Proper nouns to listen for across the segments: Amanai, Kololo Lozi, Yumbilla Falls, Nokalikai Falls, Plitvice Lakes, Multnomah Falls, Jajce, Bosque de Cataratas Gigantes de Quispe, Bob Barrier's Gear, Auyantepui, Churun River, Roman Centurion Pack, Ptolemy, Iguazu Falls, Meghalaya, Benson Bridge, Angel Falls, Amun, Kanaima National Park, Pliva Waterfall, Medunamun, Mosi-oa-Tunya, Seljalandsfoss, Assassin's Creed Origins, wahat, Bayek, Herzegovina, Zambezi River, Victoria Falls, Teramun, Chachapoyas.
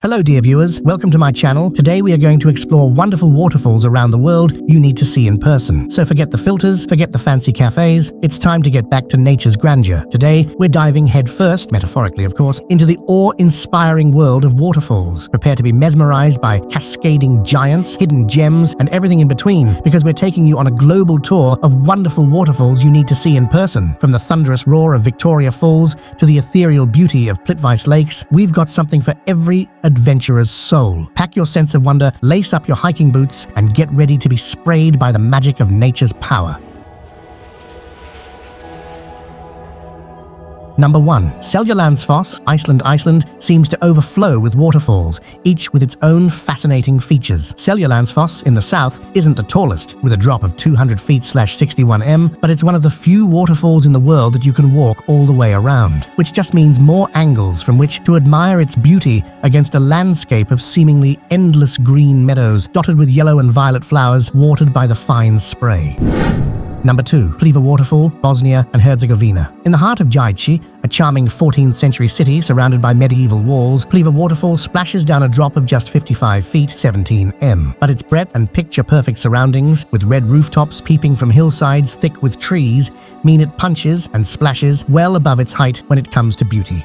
Hello dear viewers, welcome to my channel. Today we are going to explore wonderful waterfalls around the world you need to see in person. So forget the filters, forget the fancy cafes, it's time to get back to nature's grandeur. Today we're diving headfirst, metaphorically of course, into the awe-inspiring world of waterfalls. Prepare to be mesmerized by cascading giants, hidden gems and everything in between, because we're taking you on a global tour of wonderful waterfalls you need to see in person. From the thunderous roar of Victoria Falls to the ethereal beauty of Plitvice Lakes, we've got something for every adventurer's soul. Pack your sense of wonder, lace up your hiking boots, and get ready to be sprayed by the magic of nature's power. Number 1. Seljalandsfoss, Iceland, seems to overflow with waterfalls, each with its own fascinating features. Seljalandsfoss, in the south, isn't the tallest, with a drop of 200 feet/61 m, but it's one of the few waterfalls in the world that you can walk all the way around, which just means more angles from which to admire its beauty against a landscape of seemingly endless green meadows dotted with yellow and violet flowers watered by the fine spray. Number 2. Pliva Waterfall, Bosnia and Herzegovina. In the heart of Jajce, a charming 14th century city surrounded by medieval walls, Pliva Waterfall splashes down a drop of just 55 feet/17 m. But its breadth and picture-perfect surroundings, with red rooftops peeping from hillsides thick with trees, mean it punches and splashes well above its height when it comes to beauty.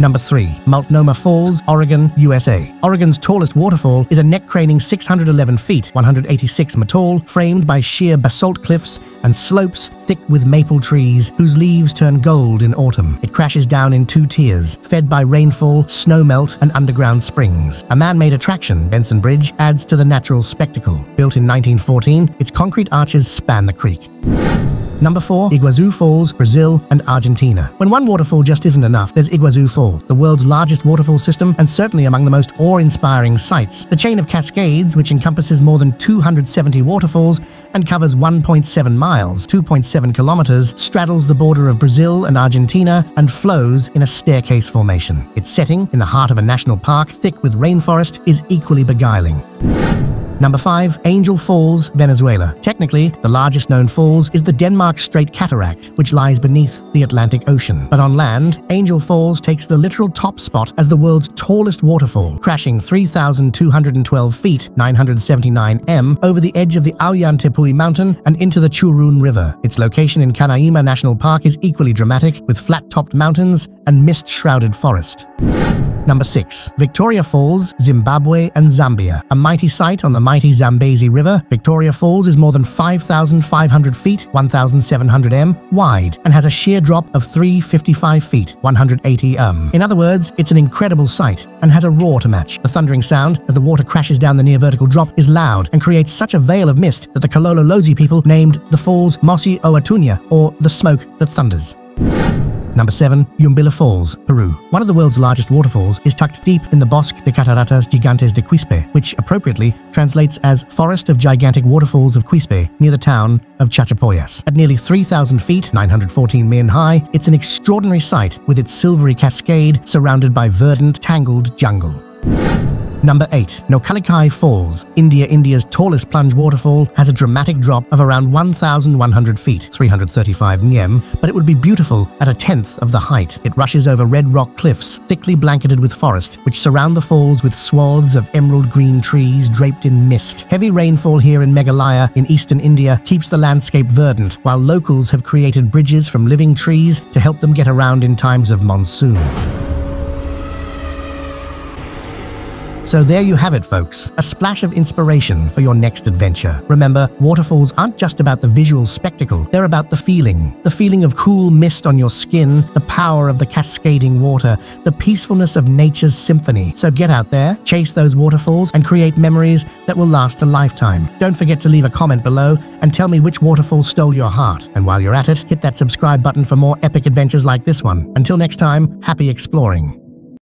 Number 3. Multnomah Falls, Oregon, USA. Oregon's tallest waterfall is a neck-craning 611 feet, 186 m tall, framed by sheer basalt cliffs and slopes thick with maple trees whose leaves turn gold in autumn. It crashes down in two tiers, fed by rainfall, snowmelt, and underground springs. A man-made attraction, Benson Bridge, adds to the natural spectacle. Built in 1914, its concrete arches span the creek. Number 4. Iguazu Falls, Brazil and Argentina. When one waterfall just isn't enough, there's Iguazu Falls, the world's largest waterfall system and certainly among the most awe-inspiring sights. The chain of cascades, which encompasses more than 270 waterfalls and covers 1.7 miles, 2.7 kilometers, straddles the border of Brazil and Argentina and flows in a staircase formation. Its setting, in the heart of a national park thick with rainforest, is equally beguiling. Number 5. Angel Falls, Venezuela. Technically, the largest known falls is the Denmark Strait Cataract, which lies beneath the Atlantic Ocean. But on land, Angel Falls takes the literal top spot as the world's tallest waterfall, crashing 3,212 feet, 979 m, over the edge of the Auyantepui mountain and into the Churun River. Its location in Kanaima National Park is equally dramatic, with flat-topped mountains and mist-shrouded forest. Number 6. Victoria Falls, Zimbabwe and Zambia. A mighty site on the mighty Zambezi River, Victoria Falls is more than 5,500 feet, 1,700 m, wide and has a sheer drop of 355 feet, 180 m. In other words, it's an incredible sight and has a roar to match. The thundering sound as the water crashes down the near vertical drop is loud and creates such a veil of mist that the Kololo Lozi people named the falls Mosi-oa-Tunya, or the smoke that thunders. Number 7. Yumbilla Falls, Peru. One of the world's largest waterfalls is tucked deep in the Bosque de Cataratas Gigantes de Quispe, which appropriately translates as Forest of Gigantic Waterfalls of Quispe, near the town of Chachapoyas. At nearly 3,000 feet, 914 m high, it's an extraordinary sight with its silvery cascade surrounded by verdant, tangled jungle. Number 8. Nokalikai Falls, India. India's tallest plunge waterfall has a dramatic drop of around 1,100 feet, 335 m, but it would be beautiful at a tenth of the height. It rushes over red rock cliffs, thickly blanketed with forest, which surround the falls with swaths of emerald green trees draped in mist. Heavy rainfall here in Meghalaya in eastern India keeps the landscape verdant, while locals have created bridges from living trees to help them get around in times of monsoon. So there you have it, folks, a splash of inspiration for your next adventure. Remember, waterfalls aren't just about the visual spectacle, they're about the feeling of cool mist on your skin, the power of the cascading water, the peacefulness of nature's symphony. So get out there, chase those waterfalls, and create memories that will last a lifetime. Don't forget to leave a comment below and tell me which waterfall stole your heart. And while you're at it, hit that subscribe button for more epic adventures like this one. Until next time, happy exploring.